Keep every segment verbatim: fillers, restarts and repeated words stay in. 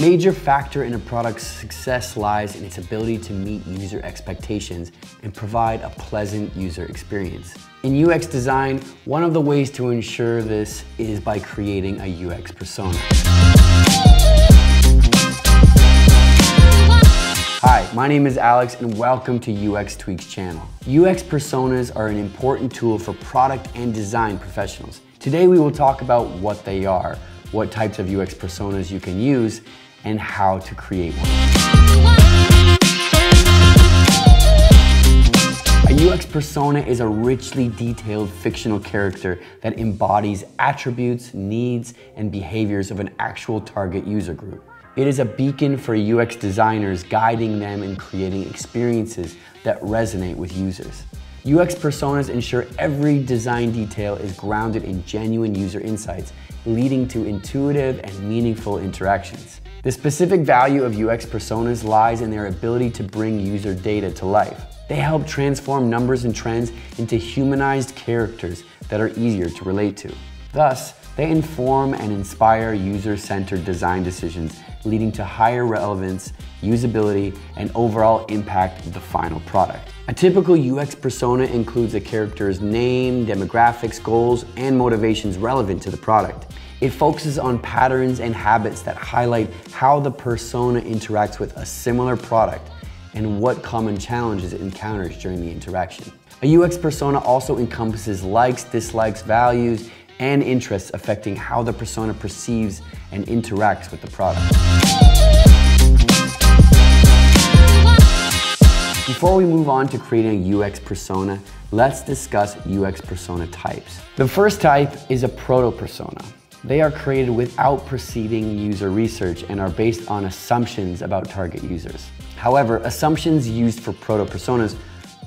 major factor in a product's success lies in its ability to meet user expectations and provide a pleasant user experience. In U X design, one of the ways to ensure this is by creating a U X persona. Hi, my name is Alex and welcome to U X Tweaks channel. U X personas are an important tool for product and design professionals. Today we will talk about what they are, what types of U X personas you can use, and how to create one. A U X persona is a richly detailed fictional character that embodies attributes, needs, and behaviors of an actual target user group. It is a beacon for U X designers, guiding them in creating experiences that resonate with users. U X personas ensure every design detail is grounded in genuine user insights, leading to intuitive and meaningful interactions. The specific value of U X personas lies in their ability to bring user data to life. They help transform numbers and trends into humanized characters that are easier to relate to. Thus, they inform and inspire user-centered design decisions, leading to higher relevance, usability, and overall impact of the final product. A typical U X persona includes a character's name, demographics, goals, and motivations relevant to the product. It focuses on patterns and habits that highlight how the persona interacts with a similar product and what common challenges it encounters during the interaction. A U X persona also encompasses likes, dislikes, values, and interests affecting how the persona perceives and interacts with the product. Before we move on to creating a U X persona, let's discuss U X persona types. The first type is a proto-persona. They are created without preceding user research and are based on assumptions about target users. However, assumptions used for proto-personas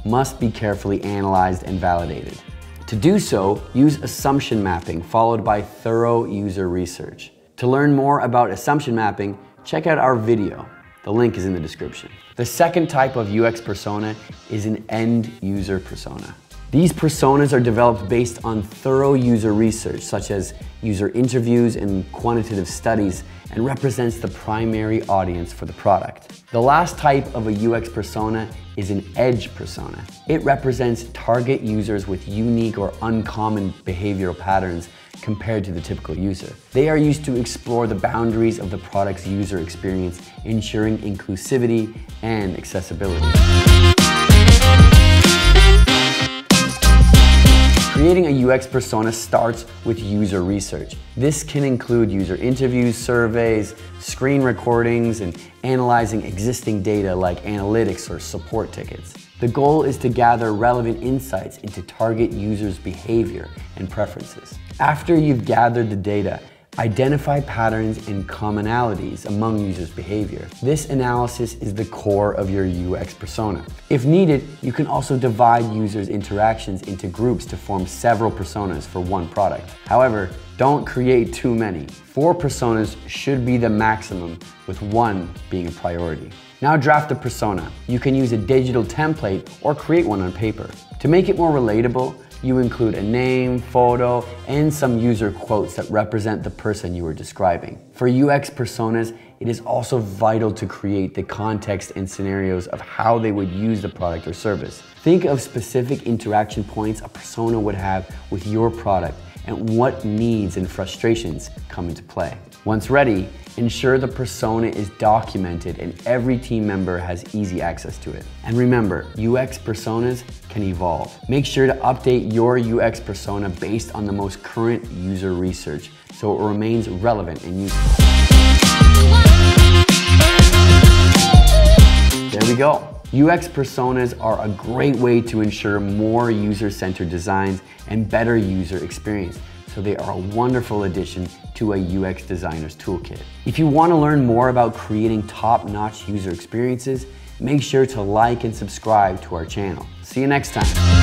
must be carefully analyzed and validated. To do so, use assumption mapping followed by thorough user research. To learn more about assumption mapping, check out our video. The link is in the description. The second type of U X persona is an end user persona. These personas are developed based on thorough user research, such as user interviews and quantitative studies, and represents the primary audience for the product. The last type of a U X persona is an edge persona. It represents target users with unique or uncommon behavioral patterns compared to the typical user. They are used to explore the boundaries of the product's user experience, ensuring inclusivity and accessibility. Creating a U X persona starts with user research. This can include user interviews, surveys, screen recordings, and analyzing existing data like analytics or support tickets. The goal is to gather relevant insights into target users' behavior and preferences. After you've gathered the data, identify patterns and commonalities among users' behavior. This analysis is the core of your U X persona. If needed, you can also divide users' interactions into groups to form several personas for one product. However, don't create too many. Four personas should be the maximum, with one being a priority. Now draft a persona. You can use a digital template or create one on paper. To make it more relatable, you include a name, photo, and some user quotes that represent the person you are describing. For U X personas, it is also vital to create the context and scenarios of how they would use the product or service. Think of specific interaction points a persona would have with your product and what needs and frustrations come into play. Once ready, ensure the persona is documented and every team member has easy access to it. And remember, U X personas can evolve. Make sure to update your U X persona based on the most current user research so it remains relevant and useful. There we go. U X personas are a great way to ensure more user-centered designs and better user experience, so they are a wonderful addition to a U X designer's toolkit. If you want to learn more about creating top-notch user experiences, make sure to like and subscribe to our channel. See you next time.